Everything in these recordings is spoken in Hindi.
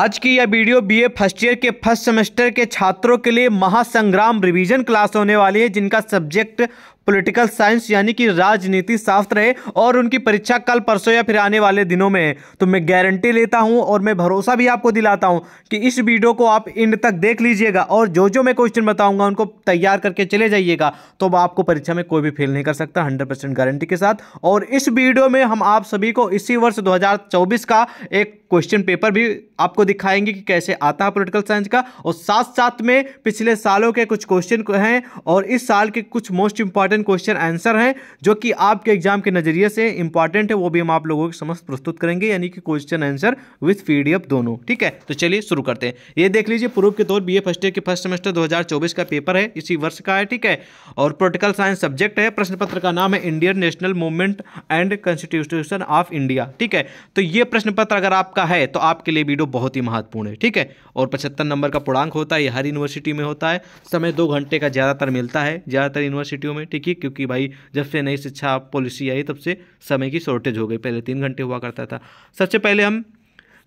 आज की यह वीडियो बीए फर्स्ट ईयर के फर्स्ट सेमेस्टर के छात्रों के लिए महासंग्राम रिवीजन क्लास होने वाली है, जिनका सब्जेक्ट पॉलिटिकल साइंस यानी कि राजनीति शास्त्र है और उनकी परीक्षा कल परसों या फिर आने वाले दिनों में है। तो मैं गारंटी लेता हूं और मैं भरोसा भी आपको दिलाता हूं कि इस वीडियो को आप एंड तक देख लीजिएगा और जो मैं क्वेश्चन बताऊंगा उनको तैयार करके चले जाइएगा, तो आपको परीक्षा में कोई भी फेल नहीं कर सकता, 100% गारंटी के साथ। और इस वीडियो में हम आप सभी को इसी वर्ष 2024 का एक क्वेश्चन पेपर भी आपको दिखाएंगे कि कैसे आता है पॉलिटिकल साइंस का, और साथ साथ में पिछले सालों के कुछ क्वेश्चन हैं और इस साल के कुछ मोस्ट इंपॉर्टेंट क्वेश्चन आंसर हैं जो कि आपके एग्जाम के नजरिए से इंपॉर्टेंट है, वो भी हम आप लोगों के समक्ष प्रस्तुत करेंगे, यानी कि क्वेश्चन आंसर विद पीडीएफ दोनों। ठीक है, तो चलिए शुरू करते हैं। ये देख लीजिए, प्रूफ के तौर बीए फर्स्ट ईयर के फर्स्ट सेमेस्टर 2024 का पेपर है, इसी वर्ष का है। ठीक है, और पॉलिटिकल साइंस सब्जेक्ट है। प्रश्न पत्र का नाम है Indian national movement and constitution of India. ठीक है, तो यह प्रश्न पत्र अगर आपका है तो आपके लिए वीडियो बहुत ही महत्वपूर्ण है। ठीक है, और 75 नंबर का पूर्णांक होता है, हर यूनिवर्सिटी में होता है। समय 2 घंटे का ज्यादातर मिलता है, ज्यादातर यूनिवर्सिटियों में। ठीक है, क्योंकि भाई जब से नई शिक्षा पॉलिसी आई तब से समय की शॉर्टेज हो गई, पहले 3 घंटे हुआ करता था। सबसे पहले हम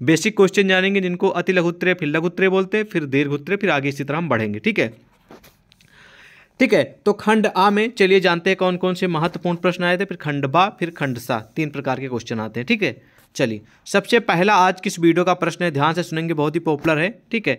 बेसिक क्वेश्चन जानेंगे, जिनको अति लघु उत्तरीय, फिर लघु उत्तरीय बोलते हैं, फिर दीर्घ उत्तरीय, फिर आगे इसी तरह हम बढ़ेंगे। ठीक है, तो खंड आ में चलिए जानते हैं कौन कौन से महत्वपूर्ण प्रश्न आए थे, फिर खंड बा, फिर खंड सा, 3 प्रकार के क्वेश्चन आते हैं। ठीक है, चलिए सबसे पहला आज किस वीडियो का प्रश्न है, ध्यान से सुनेंगे, बहुत ही पॉपुलर है। ठीक है,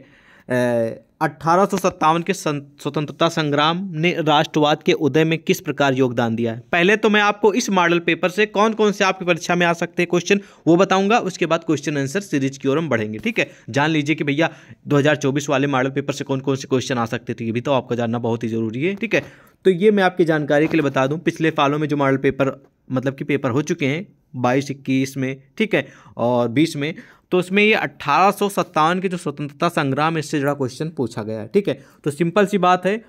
1857 के स्वतंत्रता संग्राम ने राष्ट्रवाद के उदय में किस प्रकार योगदान दिया है। पहले तो मैं आपको इस मॉडल पेपर से कौन कौन से आपकी परीक्षा में आ सकते हैं क्वेश्चन वो बताऊंगा, उसके बाद क्वेश्चन आंसर सीरीज की ओर हम बढ़ेंगे। ठीक है, जान लीजिए कि भैया 2024 वाले मॉडल पेपर से कौन कौन से क्वेश्चन आ सकते थे, ये भी तो आपको जानना बहुत ही जरूरी है। ठीक है, तो ये मैं आपकी जानकारी के लिए बता दूँ, पिछले सालों में जो मॉडल पेपर मतलब कि पेपर हो चुके हैं 22, 21 में, ठीक है, और 20 में, तो उसमें ये 1857 के जो स्वतंत्रता संग्राम इससे जुड़ा क्वेश्चन पूछा गया है। ठीक है, तो सिंपल सी बात है,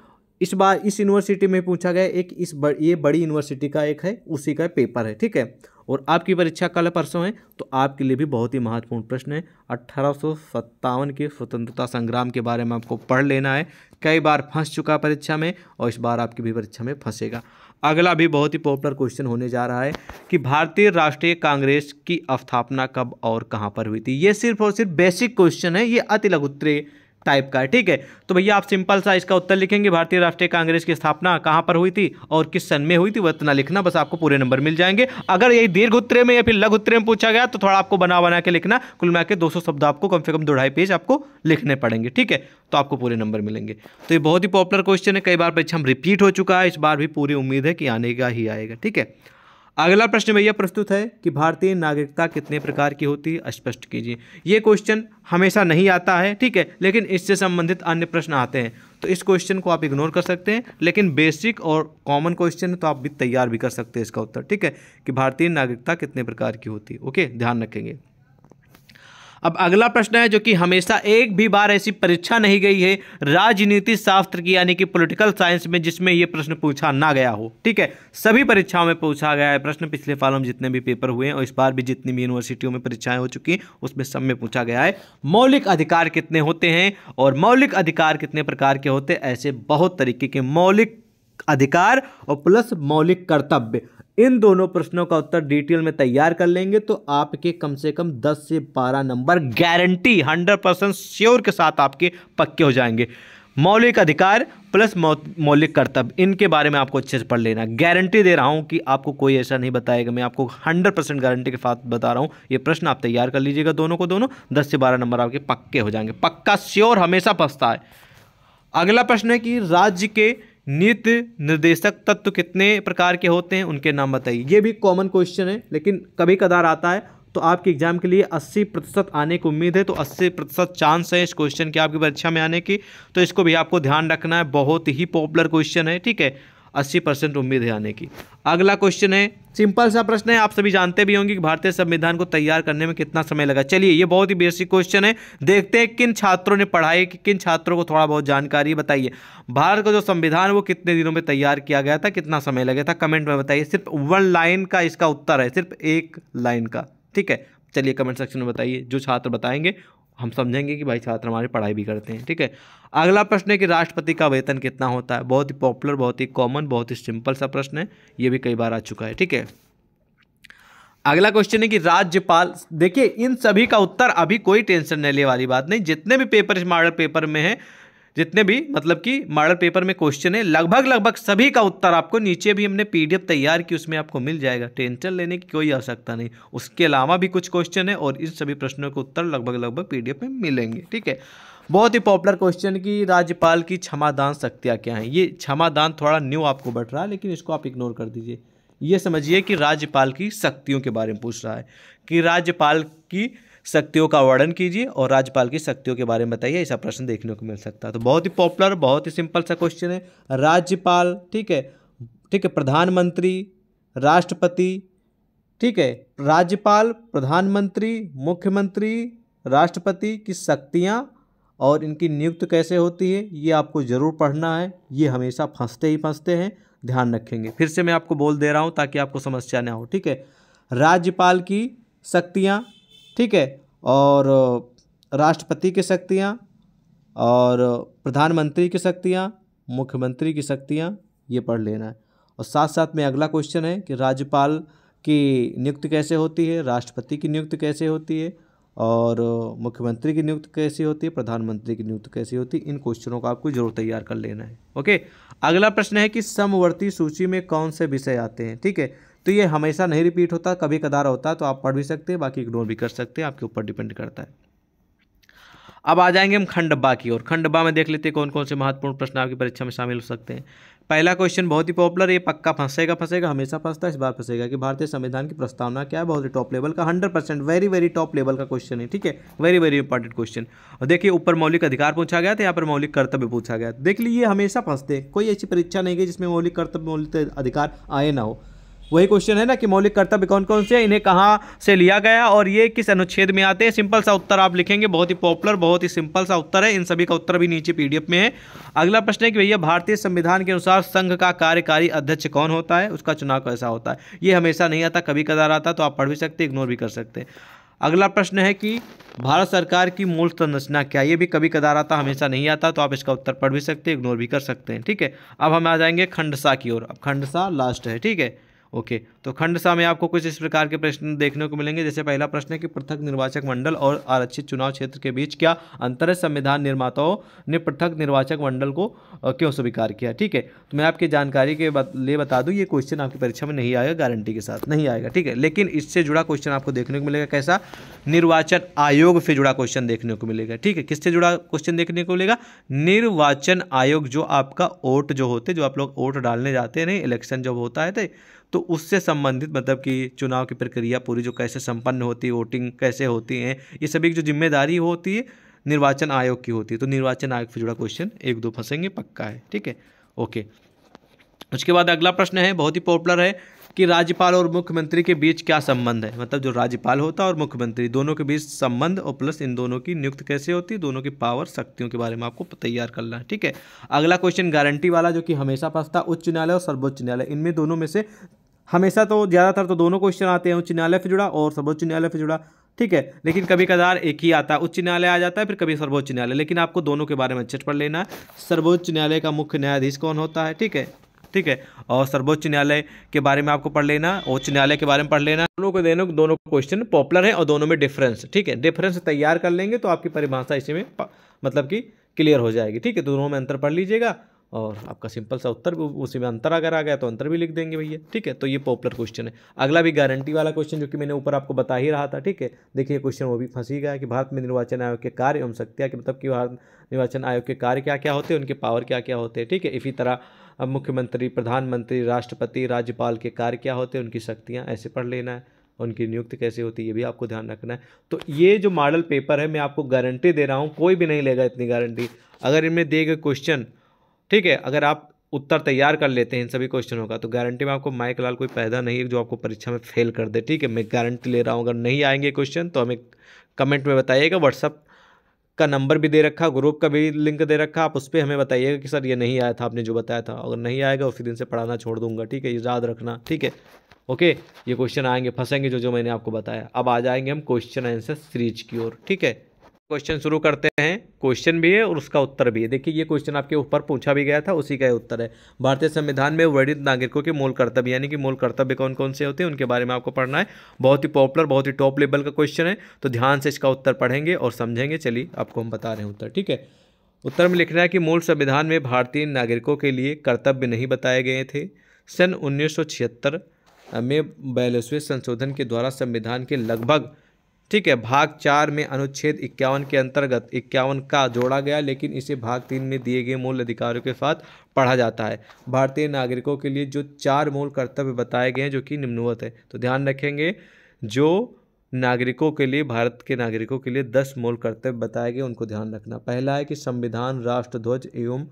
इस बार इस यूनिवर्सिटी में पूछा गया एक ये बड़ी यूनिवर्सिटी का एक है, उसी का पेपर है। ठीक है, और आपकी परीक्षा कल परसों है, तो आपके लिए भी बहुत ही महत्वपूर्ण प्रश्न है। 1857 के स्वतंत्रता संग्राम के बारे में आपको पढ़ लेना है, कई बार फंस चुका परीक्षा में और इस बार आपकी भी परीक्षा में फंसेगा। अगला भी बहुत ही पॉपुलर क्वेश्चन होने जा रहा है कि भारतीय राष्ट्रीय कांग्रेस की स्थापना कब और कहां पर हुई थी। ये सिर्फ और सिर्फ बेसिक क्वेश्चन है, ये अति लघु उत्तरीय टाइप का है। ठीक है, तो भैया आप सिंपल सा इसका उत्तर लिखेंगे, भारतीय राष्ट्रीय कांग्रेस की स्थापना कहां पर हुई थी और किस सन में हुई थी, वह इतना लिखना, बस आपको पूरे नंबर मिल जाएंगे। अगर यही दीर्घ उत्तरीय में या फिर लघु उत्तरीय में पूछा गया तो थोड़ा आपको बना के लिखना, कुल मिला के 200 शब्द आपको कम से कम 2-2.5 पेज आपको लिखने पड़ेंगे। ठीक है, तो आपको पूरे नंबर मिलेंगे। तो ये बहुत ही पॉपुलर क्वेश्चन है, कई बार परीक्षा में रिपीट हो चुका है, इस बार भी पूरी उम्मीद है कि आने का ही आएगा। ठीक है, अगला प्रश्न भैया प्रस्तुत है कि भारतीय नागरिकता कितने प्रकार की होती है, स्पष्ट कीजिए। ये क्वेश्चन हमेशा नहीं आता है, ठीक है, लेकिन इससे संबंधित अन्य प्रश्न आते हैं, तो इस क्वेश्चन को आप इग्नोर कर सकते हैं, लेकिन बेसिक और कॉमन क्वेश्चन है तो आप भी तैयार भी कर सकते हैं इसका उत्तर। ठीक है, कि भारतीय नागरिकता कितने प्रकार की होती है, ओके, ध्यान रखेंगे। अब अगला प्रश्न है जो कि हमेशा एक भी बार ऐसी परीक्षा नहीं गई है राजनीति शास्त्र की, यानी कि पॉलिटिकल साइंस में, जिसमें यह प्रश्न पूछा ना गया हो। ठीक है, सभी परीक्षाओं में पूछा गया है प्रश्न, पिछले सालों में जितने भी पेपर हुए हैं और इस बार भी जितनी भी यूनिवर्सिटियों में परीक्षाएं हो चुकी हैं उसमें सब में पूछा गया है। मौलिक अधिकार कितने होते हैं और मौलिक अधिकार कितने प्रकार के होते हैं, ऐसे बहुत तरीके के मौलिक अधिकार और प्लस मौलिक कर्तव्य, इन दोनों प्रश्नों का उत्तर डिटेल में तैयार कर लेंगे तो आपके कम से कम 10 से 12 नंबर गारंटी 100% श्योर के साथ आपके पक्के हो जाएंगे। मौलिक अधिकार प्लस मौलिक कर्तव्य, इनके बारे में आपको अच्छे से पढ़ लेना, गारंटी दे रहा हूं कि आपको कोई ऐसा नहीं बताएगा, मैं आपको 100% गारंटी के साथ बता रहा हूं। ये प्रश्न आप तैयार कर लीजिएगा दोनों को दोनों, 10 से 12 नंबर आपके पक्के हो जाएंगे, पक्का श्योर, हमेशा फंसता है। अगला प्रश्न है कि राज्य के नीति निर्देशक तत्व कितने प्रकार के होते हैं, उनके नाम बताइए। ये भी कॉमन क्वेश्चन है लेकिन कभी कदार आता है, तो आपके एग्जाम के लिए 80% आने की उम्मीद है, तो 80% चांस है इस क्वेश्चन की आपकी परीक्षा में आने की, तो इसको भी आपको ध्यान रखना है, बहुत ही पॉपुलर क्वेश्चन है। ठीक है, 80% उम्मीद है आने की। अगला क्वेश्चन है, सिंपल सा प्रश्न है, आप सभी जानते भी होंगे कि भारतीय संविधान को तैयार करने में कितना समय लगा। चलिए, ये बहुत ही बेसिक क्वेश्चन है, देखते हैं किन छात्रों ने पढ़ाई, कि किन छात्रों को थोड़ा बहुत जानकारी, बताइए भारत का जो संविधान वो कितने दिनों में तैयार किया गया था, कितना समय लगा था, कमेंट में बताइए। सिर्फ 1 लाइन का इसका उत्तर है, सिर्फ 1 लाइन का। ठीक है, चलिए कमेंट सेक्शन में बताइए, जो छात्र बताएंगे हम समझेंगे कि भाई छात्र हमारी पढ़ाई भी करते हैं। ठीक है, अगला प्रश्न है कि राष्ट्रपति का वेतन कितना होता है, बहुत ही पॉपुलर, बहुत ही कॉमन, बहुत ही सिंपल सा प्रश्न है, ये भी कई बार आ चुका है। ठीक है, अगला क्वेश्चन है कि राज्यपाल, देखिए इन सभी का उत्तर अभी कोई टेंशन लेने वाली बात नहीं। जितने भी पेपर मॉडल पेपर में है, जितने भी मतलब कि मॉडल पेपर में क्वेश्चन है, लगभग सभी का उत्तर आपको नीचे भी हमने पीडीएफ तैयार की, उसमें आपको मिल जाएगा। टेंशन लेने की कोई आवश्यकता नहीं। उसके अलावा भी कुछ क्वेश्चन है और इन सभी प्रश्नों के उत्तर लगभग पीडीएफ में मिलेंगे। ठीक है, बहुत ही पॉपुलर क्वेश्चन की राज्यपाल की क्षमादान शक्तियाँ क्या हैं। ये क्षमादान थोड़ा न्यू आपको बढ़ रहा है, लेकिन इसको आप इग्नोर कर दीजिए। ये समझिए कि राज्यपाल की शक्तियों के बारे में पूछ रहा है कि राज्यपाल की शक्तियों का वर्णन कीजिए और राज्यपाल की शक्तियों के बारे में बताइए। ऐसा प्रश्न देखने को मिल सकता है। तो बहुत ही पॉपुलर, बहुत ही सिंपल सा क्वेश्चन है। राज्यपाल, ठीक है, प्रधानमंत्री, राष्ट्रपति, ठीक है, राज्यपाल, प्रधानमंत्री, मुख्यमंत्री, राष्ट्रपति की शक्तियाँ और इनकी नियुक्ति कैसे होती है, ये आपको ज़रूर पढ़ना है। ये हमेशा फंसते हैं, ध्यान रखेंगे। फिर से मैं आपको बोल दे रहा हूँ ताकि आपको समस्या ना हो। ठीक है, राज्यपाल की शक्तियाँ, ठीक है, और राष्ट्रपति की शक्तियाँ और प्रधानमंत्री की शक्तियाँ, मुख्यमंत्री की शक्तियाँ, ये पढ़ लेना है। और साथ में अगला क्वेश्चन है कि राज्यपाल की नियुक्ति कैसे होती है, राष्ट्रपति की नियुक्ति कैसे होती है और मुख्यमंत्री की नियुक्ति कैसी होती है, प्रधानमंत्री की नियुक्ति कैसी होती है। इन क्वेश्चनों को आपको जरूर तैयार कर लेना है। ओके, अगला प्रश्न है कि समवर्ती सूची में कौन से विषय आते हैं। ठीक है, तो ये हमेशा नहीं रिपीट होता, कभी कदार होता है, तो आप पढ़ भी सकते हैं, बाकी इग्नोर भी कर सकते हैं, आपके ऊपर डिपेंड करता है। अब आ जाएंगे हम खंड बा की ओर। खंड बा में देख लेते हैं कौन कौन से महत्वपूर्ण प्रश्न आपकी परीक्षा में शामिल हो सकते हैं। पहला क्वेश्चन बहुत ही पॉपुलर, ये पक्का फंसेगा, हमेशा फंसता है, इस बार फंसेगा, कि भारतीय संविधान की प्रस्तावना क्या है। बहुत ही टॉप लेवल का 100% वेरी टॉप लेवल का क्वेश्चन है। ठीक है, वेरी इंपॉर्टेंट क्वेश्चन। और देखिए, ऊपर मौलिक अधिकार पूछा गया था, यहाँ पर मौलिक कर्तव्य पूछा गया। देख लीजिए, हमेशा फंसते, कोई ऐसी परीक्षा नहीं गई जिसमें मौलिक कर्तव्य, मौलिक अधिकार आए ना हो। वही क्वेश्चन है ना कि मौलिक कर्तव्य कौन कौन से, इन्हें कहाँ से लिया गया और ये किस अनुच्छेद में आते हैं। सिंपल सा उत्तर आप लिखेंगे, बहुत ही पॉपुलर, बहुत ही सिंपल सा उत्तर है। इन सभी का उत्तर भी नीचे पीडीएफ में है। अगला प्रश्न है कि भैया भारतीय संविधान के अनुसार संघ का कार्यकारी अध्यक्ष कौन होता है, उसका चुनाव कैसा होता है। ये हमेशा नहीं आता, कभी कदार आता, तो आप पढ़ भी सकते, इग्नोर भी कर सकते हैं। अगला प्रश्न है कि भारत सरकार की मूल संरचना क्या, ये भी कभी कदार आता, हमेशा नहीं आता, तो आप इसका उत्तर पढ़ भी सकते, इग्नोर भी कर सकते हैं। ठीक है, अब हम आ जाएंगे खंडसा की ओर। अब खंडसा लास्ट है, ठीक है, ओके। तो खंडसा में आपको कुछ इस प्रकार के प्रश्न देखने को मिलेंगे। जैसे पहला प्रश्न है कि पृथक निर्वाचक मंडल और आरक्षित चुनाव क्षेत्र के बीच क्या अंतर है, संविधान निर्माताओं ने पृथक निर्वाचक मंडल को क्यों स्वीकार किया। ठीक है, तो मैं आपकी जानकारी के लिए बता दूं, ये क्वेश्चन आपकी परीक्षा में नहीं आएगा, गारंटी के साथ नहीं आएगा। ठीक है, लेकिन इससे जुड़ा क्वेश्चन आपको देखने को मिलेगा। कैसा, निर्वाचन आयोग से जुड़ा क्वेश्चन देखने को मिलेगा। ठीक है, किससे जुड़ा क्वेश्चन देखने को मिलेगा, निर्वाचन आयोग, जो आपका वोट, जो होते, जो आप लोग वोट डालने जाते हैं, इलेक्शन जब होता है तो उससे संबंधित, मतलब कि चुनाव की प्रक्रिया पूरी जो कैसे संपन्न होती है, वोटिंग कैसे होती है, ये सभी की जो जिम्मेदारी होती है निर्वाचन आयोग की होती है। तो निर्वाचन आयोग से जुड़ा क्वेश्चन 1-2 फंसेंगे, पक्का है। ठीक है, ओके। उसके बाद अगला प्रश्न है, बहुत ही पॉपुलर है, कि राज्यपाल और मुख्यमंत्री के बीच क्या संबंध है। मतलब जो राज्यपाल होता है और मुख्यमंत्री, दोनों के बीच संबंध और प्लस इन दोनों की नियुक्ति कैसे होती है, दोनों की पावर, शक्तियों के बारे में आपको तैयार करना है। ठीक है, अगला क्वेश्चन गारंटी वाला, जो कि हमेशा फंसता, उच्च न्यायालय और सर्वोच्च न्यायालय, इनमें दोनों में से हमेशा, तो ज़्यादातर तो दोनों क्वेश्चन आते हैं, उच्च न्यायालय से जुड़ा और सर्वोच्च न्यायालय से जुड़ा। ठीक है, लेकिन कभी कदार एक ही आता है, उच्च न्यायालय आ जाता है, फिर कभी सर्वोच्च न्यायालय, लेकिन आपको दोनों के बारे में अच्छे से पढ़ लेना है। सर्वोच्च न्यायालय का मुख्य न्यायाधीश कौन होता है, ठीक है, और सर्वोच्च न्यायालय के बारे में आपको पढ़ लेना, उच्च न्यायालय के बारे में पढ़ लेना। दोनों क्वेश्चन पॉपुलर है और दोनों में डिफरेंस, ठीक है, डिफरेंस तैयार कर लेंगे तो आपकी परिभाषा इसी में मतलब कि क्लियर हो जाएगी। ठीक है, तो दोनों में अंतर पढ़ लीजिएगा और आपका सिंपल सा उत्तर, उसी में अंतर अगर आ गया तो अंतर भी लिख देंगे भैया। ठीक है, तो ये पॉपुलर क्वेश्चन है। अगला भी गारंटी वाला क्वेश्चन, जो कि मैंने ऊपर आपको बता ही रहा था। ठीक है, देखिए क्वेश्चन वो भी फंसी गया, कि भारत में निर्वाचन आयोग के कार्य एवं शक्तियाँ, मतलब कि भारत निर्वाचन आयोग के कार्य क्या क्या होते हैं, उनके पावर क्या क्या होते हैं। ठीक है, इसी तरह अब मुख्यमंत्री, प्रधानमंत्री, राष्ट्रपति, राज्यपाल के कार्य क्या होते हैं, उनकी शक्तियाँ, ऐसे पढ़ लेना है, उनकी नियुक्ति कैसे होती है, ये भी आपको ध्यान रखना है। तो ये जो मॉडल पेपर है, मैं आपको गारंटी दे रहा हूँ, कोई भी नहीं लेगा इतनी गारंटी। अगर इनमें दिए गए क्वेश्चन, ठीक है, अगर आप उत्तर तैयार कर लेते हैं इन सभी क्वेश्चनों का, तो गारंटी में आपको माइक लाल कोई पैदा नहीं है जो आपको परीक्षा में फेल कर दे। ठीक है, मैं गारंटी ले रहा हूँ। अगर नहीं आएंगे क्वेश्चन तो हमें कमेंट में बताइएगा। व्हाट्सअप का नंबर भी दे रखा, ग्रुप का भी लिंक दे रखा, आप उस पर हमें बताइएगा कि सर ये नहीं आया था, आपने जो बताया था। अगर नहीं आएगा उसी दिन से पढ़ाना छोड़ दूंगा। ठीक है, ये याद रखना। ठीक है, ओके, ये क्वेश्चन आएंगे, फंसेंगे जो मैंने आपको बताया। अब आ जाएंगे हम क्वेश्चन आंसर सीरीज की ओर। ठीक है, क्वेश्चन शुरू करते हैं। क्वेश्चन भी है और उसका उत्तर भी है। देखिए ये क्वेश्चन आपके ऊपर पूछा भी गया था, उसी का उत्तर है। भारतीय संविधान में वरिष्ठ नागरिकों के मूल कर्तव्य, यानी कि मूल कर्तव्य कौन कौन से होते हैं उनके बारे में आपको पढ़ना है। बहुत ही पॉपुलर, बहुत ही टॉप लेवल का क्वेश्चन है, तो ध्यान से इसका उत्तर पढ़ेंगे और समझेंगे। चलिए आपको हम बता रहे हैं उत्तर, ठीक है। उत्तर में लिखना है कि मूल संविधान में भारतीय नागरिकों के लिए कर्तव्य नहीं बताए गए थे। सन 1976 में 42वें संशोधन के द्वारा संविधान के लगभग, ठीक है, भाग 4 में अनुच्छेद 51 के अंतर्गत 51 का जोड़ा गया, लेकिन इसे भाग 3 में दिए गए मूल अधिकारों के साथ पढ़ा जाता है। भारतीय नागरिकों के लिए जो 4 मूल कर्तव्य बताए गए हैं जो कि निम्नवत है, तो ध्यान रखेंगे। जो नागरिकों के लिए, भारत के नागरिकों के लिए 10 मूल कर्तव्य बताए गए, उनको ध्यान रखना। पहला है कि संविधान, राष्ट्रध्वज एवं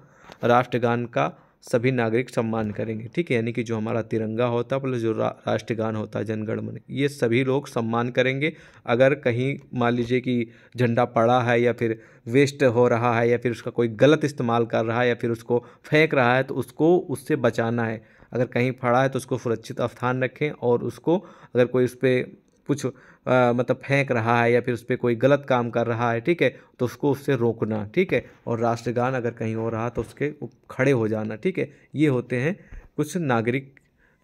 राष्ट्रगान का सभी नागरिक सम्मान करेंगे, ठीक है, यानी कि जो हमारा तिरंगा होता है प्लस जो राष्ट्रगान होता है, जनगण मन, ये सभी लोग सम्मान करेंगे। अगर कहीं मान लीजिए कि झंडा पड़ा है या फिर वेस्ट हो रहा है या फिर उसका कोई गलत इस्तेमाल कर रहा है या फिर उसको फेंक रहा है, तो उसको उससे बचाना है। अगर कहीं पड़ा है तो उसको सुरक्षित स्थान रखें, और उसको अगर कोई उस पर कुछ मतलब फेंक रहा है या फिर उस पर कोई गलत काम कर रहा है, ठीक है, तो उसको उससे रोकना, ठीक है। और राष्ट्रगान अगर कहीं हो रहा तो उसके खड़े हो जाना, ठीक है। ये होते हैं कुछ नागरिक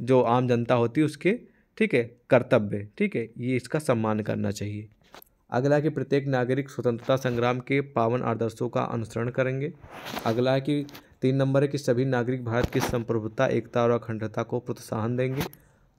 जो आम जनता होती है उसके, ठीक है, कर्तव्य, ठीक है, ये इसका सम्मान करना चाहिए। अगला है कि प्रत्येक नागरिक स्वतंत्रता संग्राम के पावन आदर्शों का अनुसरण करेंगे। अगला है कि 3 नंबर है कि सभी नागरिक भारत की संप्रभुता, एकता और अखंडता को प्रोत्साहन देंगे।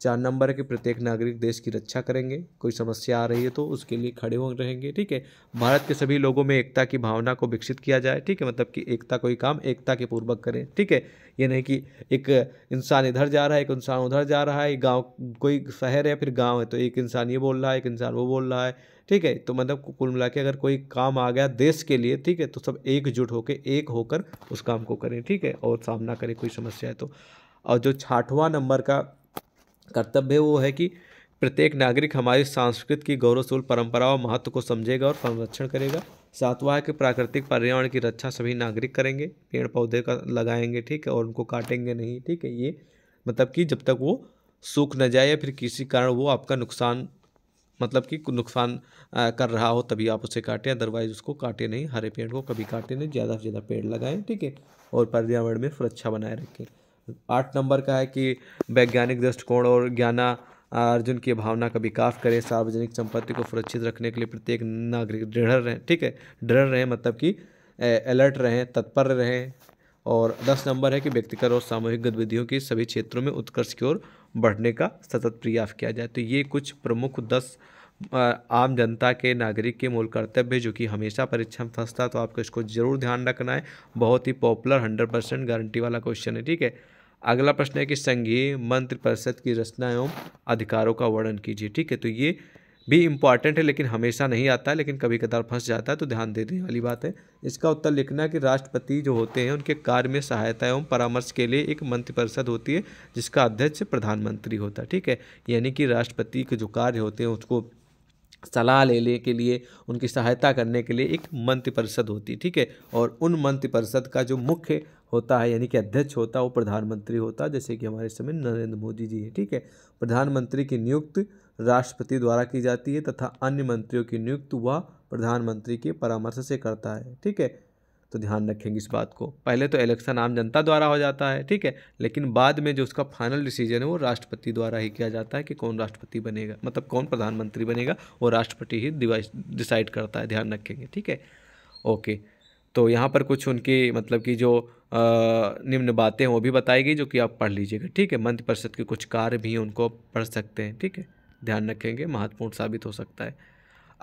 4 नंबर है कि प्रत्येक नागरिक देश की रक्षा करेंगे, कोई समस्या आ रही है तो उसके लिए खड़े हो रहेंगे, ठीक है। भारत के सभी लोगों में एकता की भावना को विकसित किया जाए, ठीक है, मतलब कि एकता, कोई काम एकता के पूर्वक करें, ठीक है। ये नहीं कि एक इंसान इधर जा रहा है, एक इंसान उधर जा रहा है, गांव, कोई शहर है फिर गाँव है, तो एक इंसान ये बोल रहा है, एक इंसान वो बोल रहा है, ठीक है। तो मतलब कुल मिला के अगर कोई काम आ गया देश के लिए, ठीक है, तो सब एकजुट होकर, एक होकर उस काम को करें, ठीक है, और सामना करें कोई समस्या है तो। और जो 6वां नंबर का कर्तव्य वो है कि प्रत्येक नागरिक हमारी संस्कृति की गौरवशाल परंपरा और महत्व को समझेगा और संरक्षण करेगा। 7वां है कि प्राकृतिक पर्यावरण की रक्षा सभी नागरिक करेंगे, पेड़ पौधे का लगाएंगे, ठीक है, और उनको काटेंगे नहीं, ठीक है। ये मतलब कि जब तक वो सूख न जाए या फिर किसी कारण वो आपका नुकसान, मतलब कि नुकसान कर रहा हो तभी आप उसे काटें, अदरवाइज उसको काटे नहीं। हरे पेड़ को कभी काटे नहीं, ज़्यादा से ज़्यादा पेड़ लगाएं, ठीक है, और पर्यावरण में सुरक्षा बनाए रखें। 8 नंबर का है कि वैज्ञानिक दृष्टिकोण और ज्ञानार्जन की भावना का विकास करें। सार्वजनिक संपत्ति को सुरक्षित रखने के लिए प्रत्येक नागरिक दृढ़ रहें, ठीक है, दृढ़ रहें, मतलब कि अलर्ट रहें, तत्पर रहें। और 10 नंबर है कि व्यक्तिगत और सामूहिक गतिविधियों की सभी क्षेत्रों में उत्कर्ष की ओर बढ़ने का सतत प्रयास किया जाए। तो ये कुछ प्रमुख 10 आम जनता के, नागरिक के मूल कर्तव्य जो कि हमेशा परीक्षा में फंसता, तो आपको इसको जरूर ध्यान रखना है। बहुत ही पॉपुलर, 100% गारंटी वाला क्वेश्चन है, ठीक है। अगला प्रश्न है कि संघीय मंत्रि परिषद की रचना एवं अधिकारों का वर्णन कीजिए, ठीक है। तो ये भी इम्पॉर्टेंट है, लेकिन हमेशा नहीं आता, लेकिन कभी कदार फंस जाता है, तो ध्यान देने वाली बात है। इसका उत्तर लिखना कि राष्ट्रपति जो होते हैं उनके कार्य में सहायता एवं परामर्श के लिए एक मंत्रिपरिषद होती है जिसका अध्यक्ष प्रधानमंत्री होता है, ठीक है। यानी कि राष्ट्रपति के जो कार्य होते हैं उसको सलाह लेने के लिए, उनकी सहायता करने के लिए एक मंत्रिपरिषद होती है, ठीक है। और उन मंत्रिपरिषद का जो मुख्य होता है यानी कि अध्यक्ष होता है वो प्रधानमंत्री होता है, जैसे कि हमारे समय नरेंद्र मोदी जी है, ठीक है। प्रधानमंत्री की नियुक्ति राष्ट्रपति द्वारा की जाती है तथा अन्य मंत्रियों की नियुक्ति वह प्रधानमंत्री के परामर्श से करता है, ठीक है। तो ध्यान रखेंगे इस बात को। पहले तो इलेक्शन आम जनता द्वारा हो जाता है, ठीक है, लेकिन बाद में जो उसका फाइनल डिसीजन है वो राष्ट्रपति द्वारा ही किया जाता है कि कौन राष्ट्रपति बनेगा, मतलब कौन प्रधानमंत्री बनेगा, वो राष्ट्रपति ही डिसाइड करता है, ध्यान रखेंगे, ठीक है, ओके। तो यहाँ पर कुछ उनकी मतलब कि जो निम्न बातें हैं वो भी बताई गई जो कि आप पढ़ लीजिएगा, ठीक है। मंत्रिपरिषद के कुछ कार्य भी उनको पढ़ सकते हैं, ठीक है, ध्यान रखेंगे, महत्वपूर्ण साबित हो सकता है।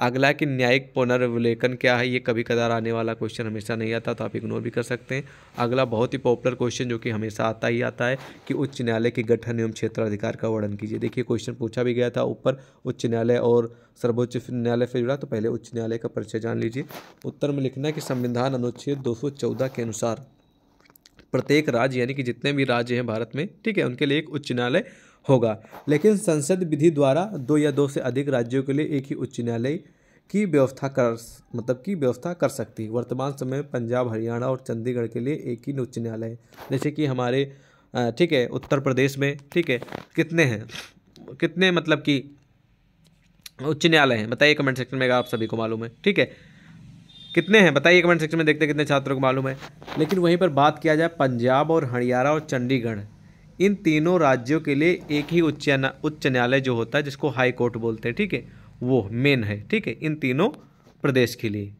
अगला कि न्यायिक पुनर्विलेखन क्या है, ये कभी कदार आने वाला क्वेश्चन, हमेशा नहीं आता तो आप इग्नोर भी कर सकते हैं। अगला बहुत ही पॉपुलर क्वेश्चन जो कि हमेशा आता ही आता है कि उच्च न्यायालय के गठन एवं क्षेत्राधिकार का वर्णन कीजिए। देखिए क्वेश्चन पूछा भी गया था ऊपर, उच्च न्यायालय और सर्वोच्च न्यायालय से जुड़ा, तो पहले उच्च न्यायालय का परिचय जान लीजिए। उत्तर में लिखना कि संविधान अनुच्छेद 214 के अनुसार प्रत्येक राज्य, यानी कि जितने भी राज्य हैं भारत में, ठीक है, उनके लिए एक उच्च न्यायालय होगा, लेकिन संसद विधि द्वारा 2 या 2 से अधिक राज्यों के लिए एक ही उच्च न्यायालय की व्यवस्था कर सकती है। वर्तमान समय में पंजाब, हरियाणा और चंडीगढ़ के लिए एक ही उच्च न्यायालय है, जैसे कि हमारे, ठीक है, उत्तर प्रदेश में, ठीक है, कितने हैं, कितने मतलब कि उच्च न्यायालय हैं, बताइए कमेंट सेक्शन में, आप सभी को मालूम है, ठीक है। कितने हैं बताइए कमेंट सेक्शन में, देखते कितने छात्रों को मालूम है। लेकिन वहीं पर बात किया जाए पंजाब और हरियाणा और चंडीगढ़, इन तीनों राज्यों के लिए एक ही उच्च न्यायालय जो होता है जिसको हाई कोर्ट बोलते हैं, ठीक है, वो मेन है, ठीक है, इन तीनों प्रदेश के लिए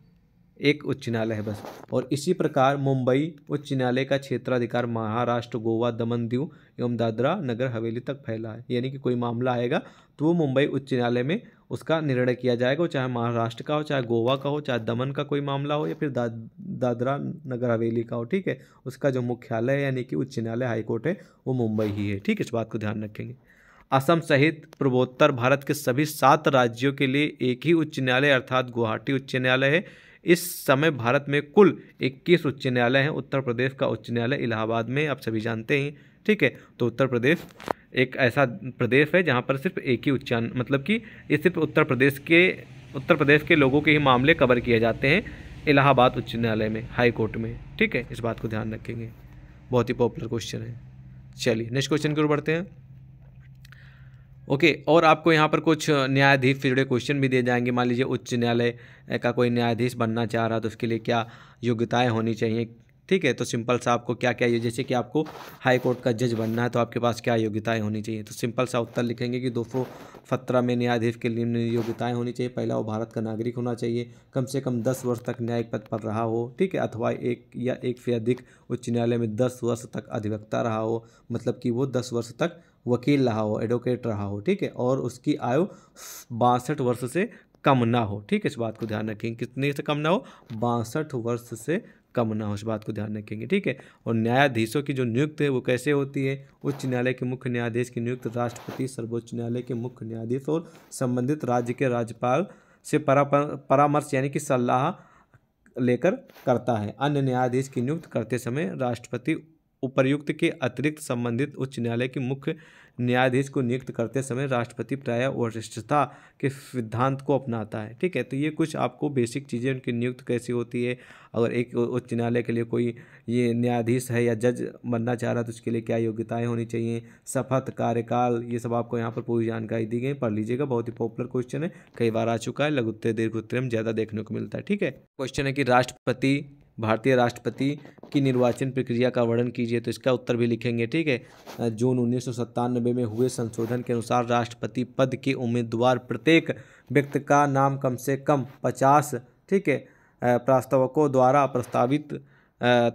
एक उच्च न्यायालय है बस। और इसी प्रकार मुंबई उच्च न्यायालय का क्षेत्राधिकार महाराष्ट्र, गोवा, दमन दीव एवं दादरा नगर हवेली तक फैला है, यानी कि कोई मामला आएगा तो वो मुंबई उच्च न्यायालय में उसका निर्णय किया जाएगा, चाहे महाराष्ट्र का हो, चाहे गोवा का हो, चाहे दमन का कोई मामला हो या फिर दादरा नगर हवेली का हो, ठीक है। उसका जो मुख्यालय है यानी कि उच्च न्यायालय हाईकोर्ट है वो मुंबई ही है, ठीक है, इस बात को ध्यान रखेंगे। असम सहित पूर्वोत्तर भारत के सभी 7 राज्यों के लिए एक ही उच्च न्यायालय अर्थात गुवाहाटी उच्च न्यायालय है। इस समय भारत में कुल 21 उच्च न्यायालय हैं। उत्तर प्रदेश का उच्च न्यायालय इलाहाबाद में आप सभी जानते हैं, ठीक है। तो उत्तर प्रदेश एक ऐसा प्रदेश है जहां पर सिर्फ एक ही उच्च, मतलब कि ये सिर्फ उत्तर प्रदेश के लोगों के ही मामले कवर किए जाते हैं इलाहाबाद उच्च न्यायालय में, हाई कोर्ट में, ठीक है, इस बात को ध्यान रखेंगे। बहुत ही पॉपुलर क्वेश्चन है। चलिए नेक्स्ट क्वेश्चन की ओर बढ़ते हैं। ओके, और आपको यहाँ पर कुछ न्यायाधीश से जुड़े क्वेश्चन भी दिए जाएंगे। मान लीजिए उच्च न्यायालय का कोई न्यायाधीश बनना चाह रहा है तो उसके लिए क्या योग्यताएं होनी चाहिए, ठीक है। तो सिंपल सा आपको क्या क्या, जैसे कि आपको हाई कोर्ट का जज बनना है तो आपके पास क्या योग्यताएं होनी चाहिए, तो सिंपल सा उत्तर लिखेंगे कि 217 में न्यायाधीश के लिए योग्यताएं होनी चाहिए। पहला, वो भारत का नागरिक होना चाहिए, कम से कम 10 वर्ष तक न्यायिक पद पर रहा हो, ठीक है, अथवा एक से अधिक उच्च न्यायालय में 10 वर्ष तक अधिवक्ता रहा हो, मतलब कि वो 10 वर्ष तक वकील रहा हो, एडवोकेट रहा हो, ठीक है, और उसकी आयु 62 वर्ष से कम ना हो, ठीक है, इस बात को ध्यान रखेंगे। कितने से कम ना हो? 62 वर्ष से कम ना हो, इस बात को ध्यान रखेंगे, ठीक है। और न्यायाधीशों की जो नियुक्ति है वो कैसे होती है? उच्च न्यायालय के मुख्य न्यायाधीश की नियुक्ति राष्ट्रपति, सर्वोच्च न्यायालय के मुख्य न्यायाधीश और संबंधित राज्य के राज्यपाल से परामर्श यानी कि सलाह लेकर करता है। अन्य न्यायाधीश की नियुक्ति करते समय राष्ट्रपति उपर्युक्त के अतिरिक्त संबंधित उच्च न्यायालय के मुख्य न्यायाधीश को नियुक्त करते समय राष्ट्रपति प्राय वरिष्ठता के सिद्धांत को अपनाता है, ठीक है। तो ये कुछ आपको बेसिक चीज़ें, उनकी नियुक्ति कैसी होती है, अगर एक उच्च न्यायालय के लिए कोई ये न्यायाधीश है या जज बनना चाह रहा है तो उसके लिए क्या योग्यताएं होनी चाहिए, शपथ, कार्यकाल, ये सब आपको यहाँ पर पूरी जानकारी दी गई, पढ़ लीजिएगा। बहुत ही पॉपुलर क्वेश्चन है, कई बार आ चुका है, लघु उत्तर दीर्घ उत्तर में ज़्यादा देखने को मिलता है, ठीक है। क्वेश्चन है कि भारतीय राष्ट्रपति की निर्वाचन प्रक्रिया का वर्णन कीजिए, तो इसका उत्तर भी लिखेंगे, ठीक है। जून 1997 में हुए संशोधन के अनुसार राष्ट्रपति पद के उम्मीदवार प्रत्येक व्यक्ति का नाम कम से कम 50, ठीक है, प्रस्तावकों द्वारा प्रस्तावित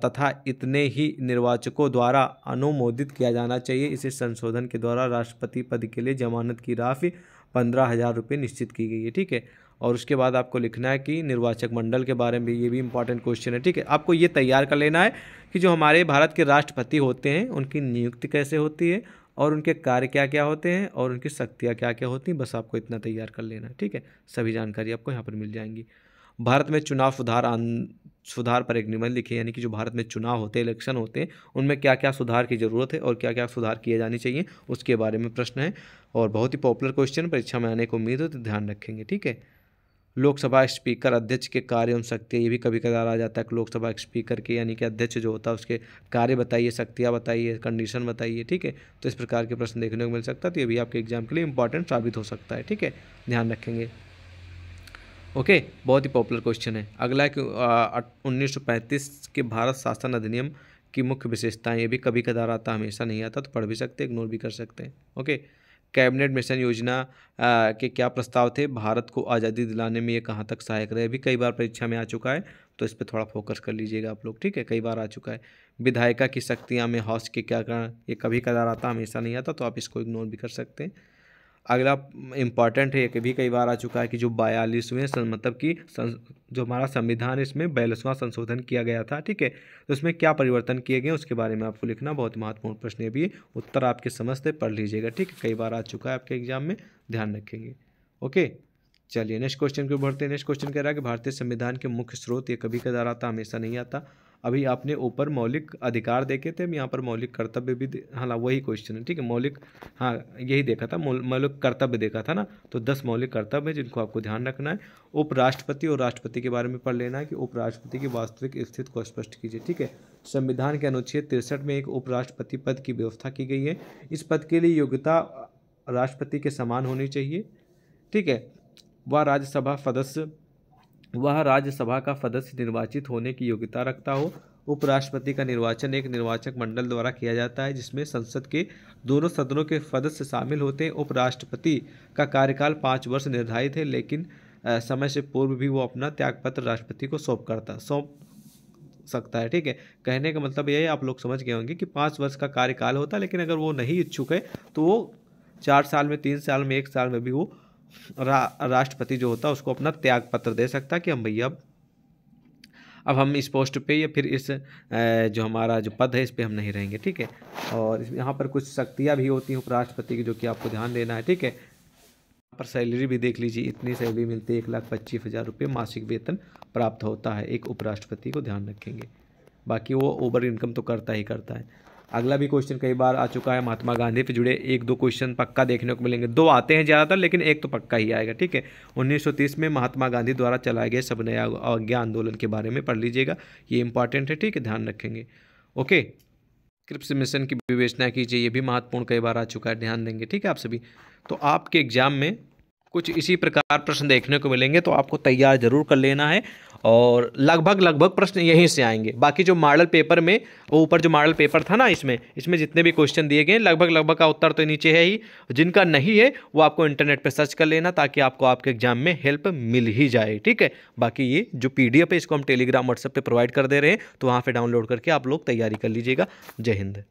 तथा इतने ही निर्वाचकों द्वारा अनुमोदित किया जाना चाहिए। इसे संशोधन के द्वारा राष्ट्रपति पद के लिए जमानत की राशि 15,000 रुपये निश्चित की गई है, ठीक है। और उसके बाद आपको लिखना है कि निर्वाचक मंडल के बारे में, ये भी इंपॉर्टेंट क्वेश्चन है, ठीक है। आपको ये तैयार कर लेना है कि जो हमारे भारत के राष्ट्रपति होते हैं उनकी नियुक्ति कैसे होती है और उनके कार्य क्या क्या होते हैं और उनकी शक्तियाँ क्या क्या होती हैं, बस आपको इतना तैयार कर लेना है, ठीक है। सभी जानकारी आपको यहाँ पर मिल जाएंगी। भारत में चुनाव सुधार पर एक निबंध लिखे, यानी कि जो भारत में चुनाव होते हैं, इलेक्शन होते हैं, उनमें क्या क्या सुधार की ज़रूरत है और क्या क्या सुधार किए जाने चाहिए उसके बारे में प्रश्न है। और बहुत ही पॉपुलर क्वेश्चन, परीक्षा में आने की उम्मीद हो तो ध्यान रखेंगे, ठीक है। लोकसभा स्पीकर अध्यक्ष के कार्य एवं शक्तियाँ, ये भी कभी कदार आ जाता है कि लोकसभा स्पीकर के यानी कि अध्यक्ष जो होता है उसके कार्य बताइए, शक्तियाँ बताइए, कंडीशन बताइए, ठीक है। तो इस प्रकार के प्रश्न देखने को मिल सकता है, तो ये भी आपके एग्जाम के लिए इंपॉर्टेंट साबित हो सकता है, ठीक है, ध्यान रखेंगे। ओके, बहुत ही पॉपुलर क्वेश्चन है। अगला कि 1935 के भारत शासन अधिनियम की मुख्य विशेषताएं, ये भी कभी कदार आता, हमेशा नहीं आता, तो पढ़ भी सकते, इग्नोर भी कर सकते हैं। ओके, कैबिनेट मिशन योजना के क्या प्रस्ताव थे, भारत को आज़ादी दिलाने में ये कहाँ तक सहायक रहे, भी कई बार परीक्षा में आ चुका है, तो इस पर थोड़ा फोकस कर लीजिएगा आप लोग, ठीक है, कई बार आ चुका है। विधायिका की शक्तियाँ में हाउस के क्या कारण, ये कभी कदार आता, हमेशा नहीं आता, तो आप इसको इग्नोर भी कर सकते हैं। अगला इम्पॉर्टेंट है, ये भी कई बार आ चुका है कि जो 42वें मतलब कि जो हमारा संविधान है इसमें 42वां संशोधन किया गया था, ठीक है, तो उसमें क्या परिवर्तन किए गए उसके बारे में आपको लिखना, बहुत महत्वपूर्ण प्रश्न है भी, उत्तर आपके समझ से पढ़ लीजिएगा, ठीक है, कई बार आ चुका है आपके एग्जाम में, ध्यान रखेंगे। ओके, चलिए नेक्स्ट क्वेश्चन की ओर बढ़ते हैं। नेक्स्ट क्वेश्चन कह रहा है कि भारतीय संविधान के मुख्य स्रोत, ये कभी कदार आता, हमेशा नहीं आता। अभी आपने ऊपर मौलिक अधिकार देखे थे, हम यहाँ पर मौलिक कर्तव्य भी, हाँ वही क्वेश्चन है, ठीक है, मौलिक, हाँ यही देखा था, मौलिक कर्तव्य देखा था ना, तो 10 मौलिक कर्तव्य हैं जिनको आपको ध्यान रखना है। उपराष्ट्रपति और राष्ट्रपति के बारे में पढ़ लेना है कि उपराष्ट्रपति की वास्तविक स्थिति को स्पष्ट कीजिए, ठीक है। संविधान के अनुच्छेद 63 में एक उपराष्ट्रपति पद की व्यवस्था की गई है। इस पद के लिए योग्यता राष्ट्रपति के समान होनी चाहिए, ठीक है, वह राज्यसभा सदस्य वह राज्यसभा का सदस्य निर्वाचित होने की योग्यता रखता हो। उपराष्ट्रपति का निर्वाचन एक निर्वाचक मंडल द्वारा किया जाता है जिसमें संसद के दोनों सदनों के सदस्य शामिल होते हैं। उपराष्ट्रपति का कार्यकाल 5 वर्ष निर्धारित है, लेकिन समय से पूर्व भी वो अपना त्यागपत्र राष्ट्रपति को सौंप सकता है। ठीक है, कहने का मतलब यह है, आप लोग समझ गए होंगे कि 5 वर्ष का कार्यकाल होता है, लेकिन अगर वो नहीं इच्छुक है तो वो 4 साल में, 3 साल में, 1 साल में भी वो राष्ट्रपति जो होता है उसको अपना त्यागपत्र दे सकता है कि हम भैया अब हम इस पोस्ट पे या फिर इस जो हमारा जो पद है इस पे हम नहीं रहेंगे। ठीक है, और यहाँ पर कुछ शक्तियाँ भी होती हैं उपराष्ट्रपति की, जो कि आपको ध्यान देना है। ठीक है, यहाँ पर सैलरी भी देख लीजिए, इतनी सैलरी मिलती है 1,25,000 रुपये मासिक वेतन प्राप्त होता है एक उपराष्ट्रपति को, ध्यान रखेंगे। बाकी वो ओवर इनकम तो करता ही करता है। अगला भी क्वेश्चन कई बार आ चुका है, महात्मा गांधी पे जुड़े 1-2 क्वेश्चन पक्का देखने को मिलेंगे। 2 आते हैं ज़्यादातर, लेकिन 1 तो पक्का ही आएगा। ठीक है, 1930 में महात्मा गांधी द्वारा चलाए गए सबने अवज्ञा आंदोलन के बारे में पढ़ लीजिएगा, ये इंपॉर्टेंट है। ठीक है, ध्यान रखेंगे। ओके, क्रिप्स मिशन की विवेचना कीजिए, ये भी महत्वपूर्ण कई बार आ चुका है, ध्यान देंगे। ठीक है आप सभी, तो आपके एग्जाम में कुछ इसी प्रकार प्रश्न देखने को मिलेंगे, तो आपको तैयार जरूर कर लेना है। और लगभग प्रश्न यहीं से आएंगे। बाकी जो मॉडल पेपर में ऊपर जो मॉडल पेपर था ना, इसमें जितने भी क्वेश्चन दिए गए लगभग का उत्तर तो नीचे है ही। जिनका नहीं है वो आपको इंटरनेट पे सर्च कर लेना, ताकि आपको आपके एग्जाम में हेल्प मिल ही जाए। ठीक है, बाकी ये जो PDF है इसको हम टेलीग्राम WhatsApp पर प्रोवाइड कर दे रहे हैं, तो वहाँ पर डाउनलोड करके आप लोग तैयारी कर लीजिएगा। जय हिंद।